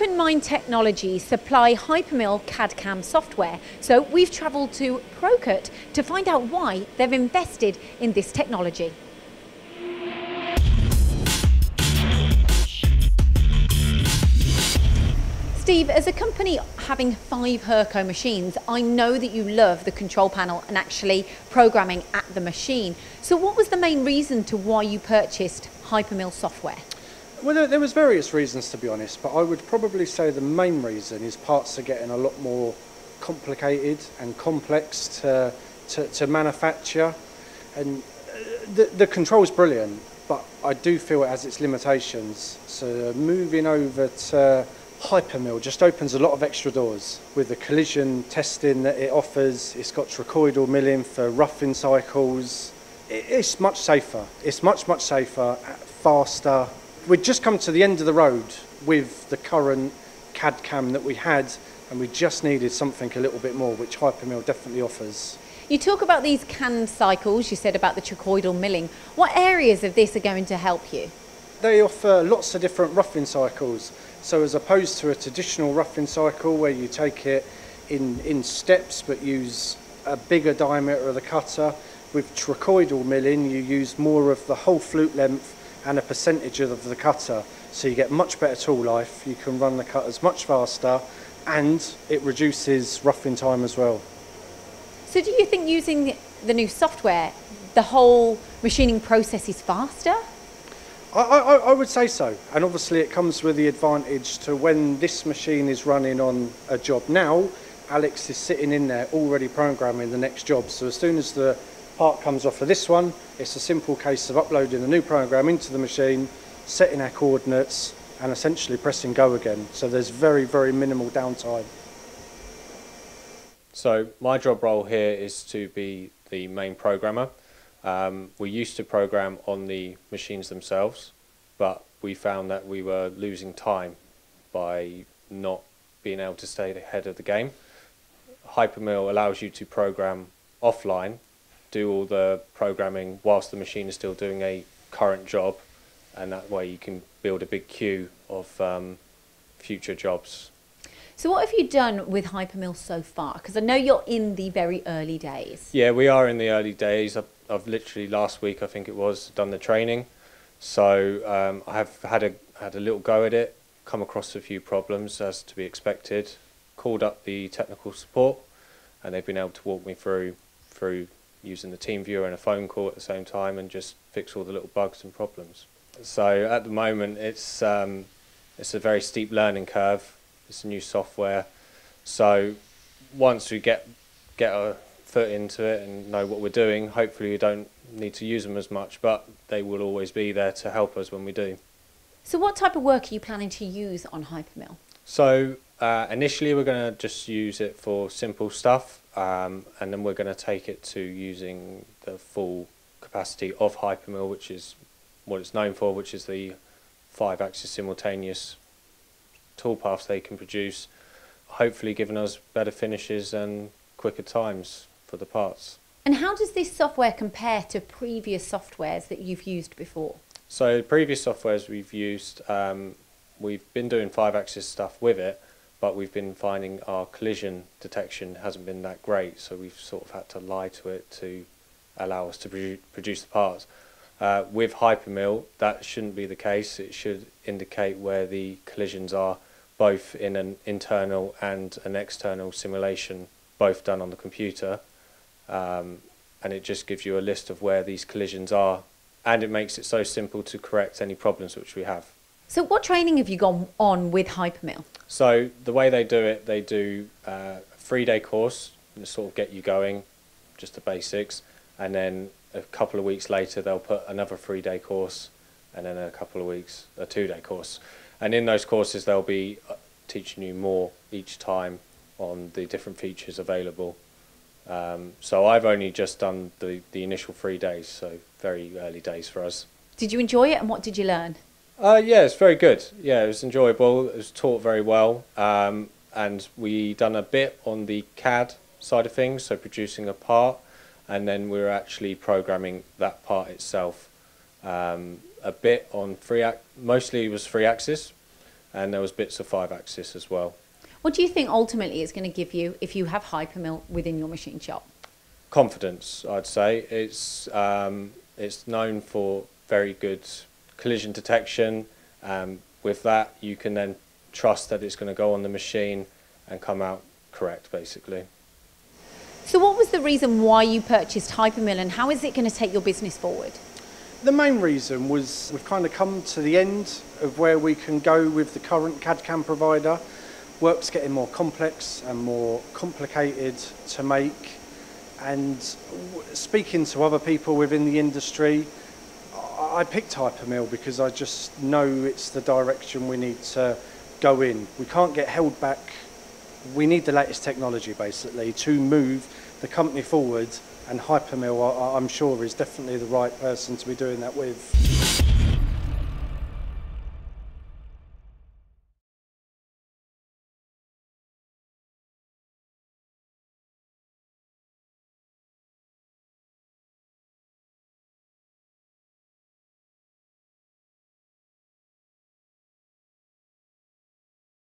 OpenMind Technologies supply Hypermill CAD/CAM software, so we've travelled to Procut to find out why they've invested in this technology. Steve, as a company having 5 Herco machines, I know that you love the control panel and actually programming at the machine. So what was the main reason to why you purchased Hypermill software? Well, there was various reasons, to be honest, but I would probably say the main reason is parts are getting a lot more complicated and complex to manufacture. And the control's brilliant, but I do feel it has its limitations. So moving over to Hypermill just opens a lot of extra doors with the collision testing that it offers. It's got trochoidal milling for roughing cycles. It's much safer. It's much safer, faster. We'd just come to the end of the road with the current CAD/CAM that we had, and we just needed something a little bit more, which Hypermill definitely offers. You talk about these CAM cycles, you said about the trochoidal milling. What areas of this are going to help you? They offer lots of different roughing cycles. So as opposed to a traditional roughing cycle where you take it in steps but use a bigger diameter of the cutter, with trochoidal milling you use more of the whole flute length and a percentage of the cutter. So you get much better tool life, you can run the cutters much faster, and it reduces roughing time as well. So do you think using the new software, the whole machining process is faster? I would say so, and obviously it comes with the advantage to when this machine is running on a job now, Alex is sitting in there already programming the next job. So as soon as the part comes off of this one, it's a simple case of uploading a new program into the machine, setting our coordinates, and essentially pressing go again. So there's very minimal downtime. So my job role here is to be the main programmer. We used to program on the machines themselves, but we found that we were losing time by not being able to stay ahead of the game. Hypermill allows you to program offline, do all the programming whilst the machine is still doing a current job, and that way you can build a big queue of future jobs. So what have you done with Hypermill so far? Because I know you're in the very early days. Yeah, we are in the early days. I've literally last week, I think it was, done the training. So I have had a little go at it, come across a few problems as to be expected, called up the technical support, and they've been able to walk me through using the team viewer and a phone call at the same time and just fix all the little bugs and problems. So at the moment, it's a very steep learning curve. It's new software, so once we get our foot into it and know what we're doing, hopefully we don't need to use them as much, but they will always be there to help us when we do. So what type of work are you planning to use on Hypermill? So initially we're going to just use it for simple stuff, and then we're going to take it to using the full capacity of Hypermill, which is what it's known for, which is the 5-axis simultaneous toolpaths they can produce, hopefully giving us better finishes and quicker times for the parts. And how does this software compare to previous softwares that you've used before? So previous softwares we've used, we've been doing 5-axis stuff with it, but we've been finding our collision detection hasn't been that great, so we've sort of had to lie to it to allow us to produce the parts. With Hypermill, that shouldn't be the case. It should indicate where the collisions are, both in an internal and an external simulation, both done on the computer, and it just gives you a list of where these collisions are, and it makes it so simple to correct any problems which we have. So what training have you gone on with Hypermill? So the way they do it, they do a 3-day course to sort of get you going, just the basics, and then a couple of weeks later they'll put another 3-day course, and then a couple of weeks a 2-day course, and in those courses they'll be teaching you more each time on the different features available. So I've only just done the initial 3 days, so very early days for us. Did you enjoy it, and what did you learn? Yeah, it's very good. Yeah, it was enjoyable, it was taught very well, and we done a bit on the CAD side of things, so producing a part, and then we were actually programming that part itself. A bit on mostly it was 3-axis, and there was bits of 5-axis as well. What do you think ultimately it's going to give you if you have Hypermill within your machine shop? Confidence, I'd say. It's known for very good collision detection. With that, you can then trust that it's going to go on the machine and come out correct, basically. So what was the reason why you purchased Hypermill, and how is it going to take your business forward? The main reason was we've kind of come to the end of where we can go with the current CAD/CAM provider. Work's getting more complex and more complicated to make, and speaking to other people within the industry, I picked Hypermill because I just know it's the direction we need to go in. We can't get held back. We need the latest technology basically to move the company forward, and Hypermill, I'm sure, is definitely the right person to be doing that with.